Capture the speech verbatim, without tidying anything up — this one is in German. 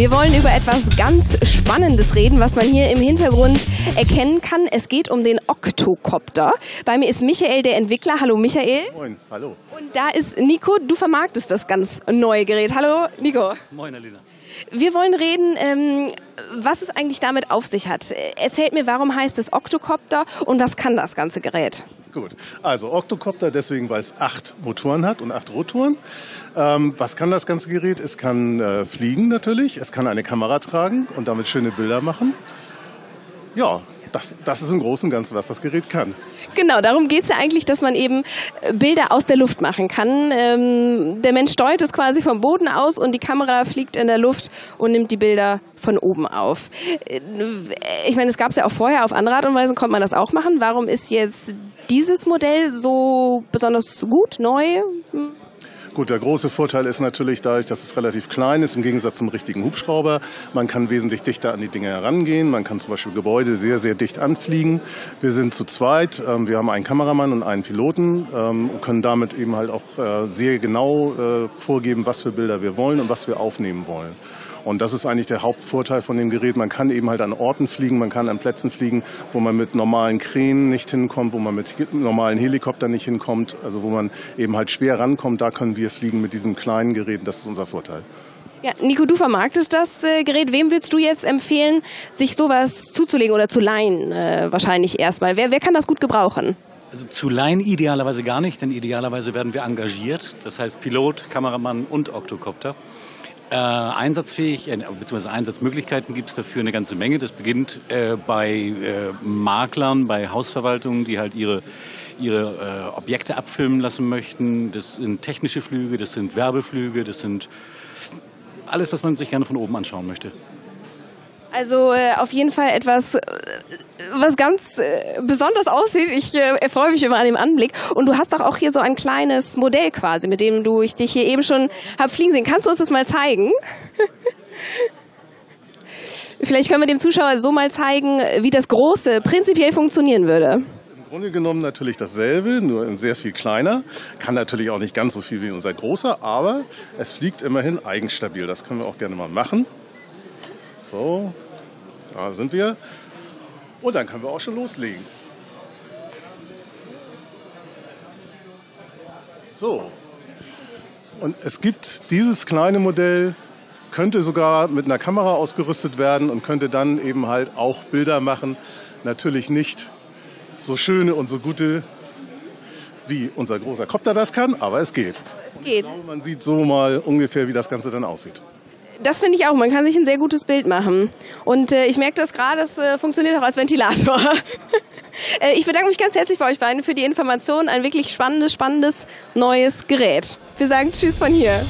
Wir wollen über etwas ganz Spannendes reden, was man hier im Hintergrund erkennen kann. Es geht um den Oktokopter. Bei mir ist Michael, der Entwickler. Hallo Michael. Moin, hallo. Und da ist Nico, du vermarktest das ganz neue Gerät. Hallo Nico. Moin Alina. Wir wollen reden, ähm, was es eigentlich damit auf sich hat. Erzählt mir, warum heißt es Oktokopter und was kann das ganze Gerät? Gut, also Oktokopter deswegen, weil es acht Motoren hat und acht Rotoren. Ähm, was kann das ganze Gerät? Es kann äh, fliegen natürlich, es kann eine Kamera tragen und damit schöne Bilder machen. Ja, das, das ist im Großen und Ganzen, was das Gerät kann. Genau, darum geht es ja eigentlich, dass man eben Bilder aus der Luft machen kann. Ähm, der Mensch steuert es quasi vom Boden aus und die Kamera fliegt in der Luft und nimmt die Bilder von oben auf. Ich meine, es gab es ja auch vorher, auf andere Art und Weise konnte man das auch machen. Warum ist jetzt dieses Modell so besonders gut, neu? Hm. Gut, der große Vorteil ist natürlich dadurch, dass es relativ klein ist, im Gegensatz zum richtigen Hubschrauber. Man kann wesentlich dichter an die Dinge herangehen. Man kann zum Beispiel Gebäude sehr, sehr dicht anfliegen. Wir sind zu zweit. Wir haben einen Kameramann und einen Piloten und können damit eben halt auch sehr genau vorgeben, was für Bilder wir wollen und was wir aufnehmen wollen. Und das ist eigentlich der Hauptvorteil von dem Gerät. Man kann eben halt an Orten fliegen, man kann an Plätzen fliegen, wo man mit normalen Kränen nicht hinkommt, wo man mit normalen Helikoptern nicht hinkommt, also wo man eben halt schwer rankommt. Da können wir fliegen mit diesem kleinen Gerät, das ist unser Vorteil. Ja, Nico, du vermarktest das äh, Gerät. Wem würdest du jetzt empfehlen, sich sowas zuzulegen oder zu leihen, äh, wahrscheinlich erstmal? Wer, wer kann das gut gebrauchen? Also zu leihen idealerweise gar nicht, denn idealerweise werden wir engagiert. Das heißt Pilot, Kameramann und Oktokopter. Äh, einsatzfähig, äh, beziehungsweise Einsatzmöglichkeiten gibt es dafür eine ganze Menge. Das beginnt äh, bei äh, Maklern, bei Hausverwaltungen, die halt ihre, ihre äh, Objekte abfilmen lassen möchten. Das sind technische Flüge, das sind Werbeflüge, das sind alles, was man sich gerne von oben anschauen möchte. Also äh, auf jeden Fall etwas, äh, was ganz äh, besonders aussieht. Ich äh, freue mich immer an dem Anblick. Und du hast doch auch hier so ein kleines Modell quasi, mit dem du ich dich hier eben schon hab fliegen sehen. Kannst du uns das mal zeigen? Vielleicht können wir dem Zuschauer so mal zeigen, wie das Große prinzipiell funktionieren würde. Im Grunde genommen natürlich dasselbe, nur in sehr viel kleiner. Kann natürlich auch nicht ganz so viel wie unser Großer, aber es fliegt immerhin eigenstabil. Das können wir auch gerne mal machen. So, da sind wir. Und dann können wir auch schon loslegen. So, und es gibt dieses kleine Modell, könnte sogar mit einer Kamera ausgerüstet werden und könnte dann eben halt auch Bilder machen. Natürlich nicht so schöne und so gute, wie unser großer Kopter das kann, aber es geht. Es geht. Und genau, man sieht so mal ungefähr, wie das Ganze dann aussieht. Das finde ich auch. Man kann sich ein sehr gutes Bild machen. Und äh, ich merke das gerade, es äh, funktioniert auch als Ventilator. äh, ich bedanke mich ganz herzlich bei euch beiden für die Informationen. Ein wirklich spannendes, spannendes neues Gerät. Wir sagen Tschüss von hier.